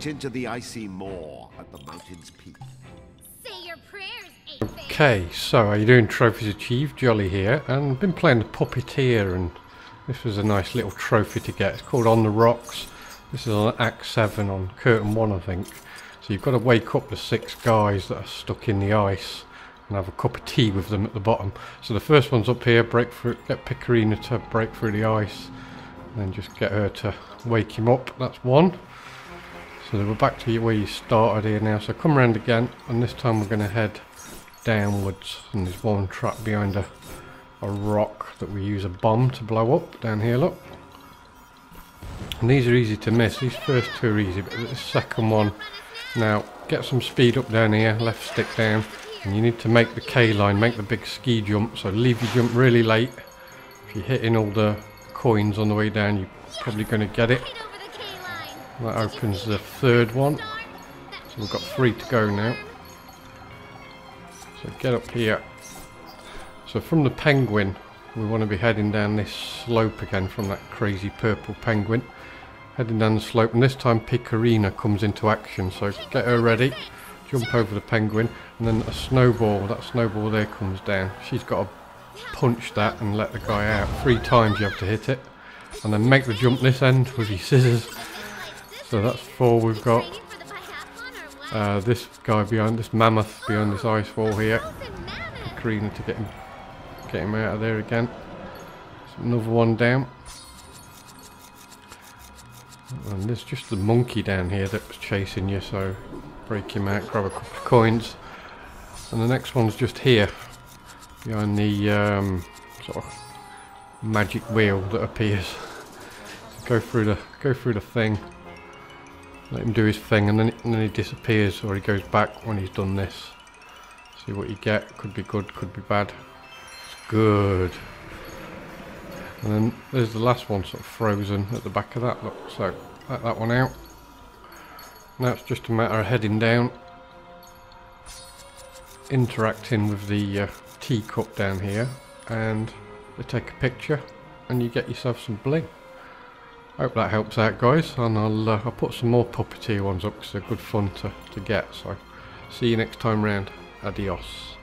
locked into the icy moor at the mountain's peak. Say your prayers, okay, so how you doing, Trophies Achieved? Jolly here, and been playing the Puppeteer, and this was a nice little trophy to get. It's called On The Rocks. This is on Act 7 on Curtain 1, I think. So you've got to wake up the 6 guys that are stuck in the ice and have a cup of tea with them at the bottom. So the first one's up here, break through, get Pikarina to break through the ice, and then just get her to wake him up. That's one. So we're back to where you started here now. So come round again, and this time we're going to head downwards. And there's one trap behind a rock that we use a bomb to blow up. Down here, look. And these are easy to miss. These first two are easy, but the second one. Now, get some speed up down here, left stick down. And you need to make the K line, make the big ski jump. So leave your jump really late. If you're hitting all the coins on the way down, you're probably going to get it. That opens the third one. So we've got 3 to go now. So get up here. So from the penguin, we want to be heading down this slope again from that crazy purple penguin. Heading down the slope, and this time Pikarina comes into action. So get her ready, jump over the penguin, and then a snowball. That snowball there comes down. She's got to punch that and let the guy out. 3 times you have to hit it, and then make the jump this end with your scissors. So that's 4 we've got. This guy behind, this mammoth behind this ice wall here. Pikarina to get him out of there again. There's another one down. And there's just the monkey down here that was chasing you, so break him out, grab a couple of coins. And the next one's just here, behind the sort of magic wheel that appears. So go through the thing, let him do his thing, and then he disappears, or he goes back when he's done this. See what you get. Could be good, could be bad. It's good. And then there's the last one sort of frozen at the back of that, look, so let that one out. Now it's just a matter of heading down, interacting with the teacup down here, and they take a picture and you get yourself some bling. Hope that helps out, guys, and I'll put some more Puppeteer ones up because they're good fun to get, so see you next time round. Adios.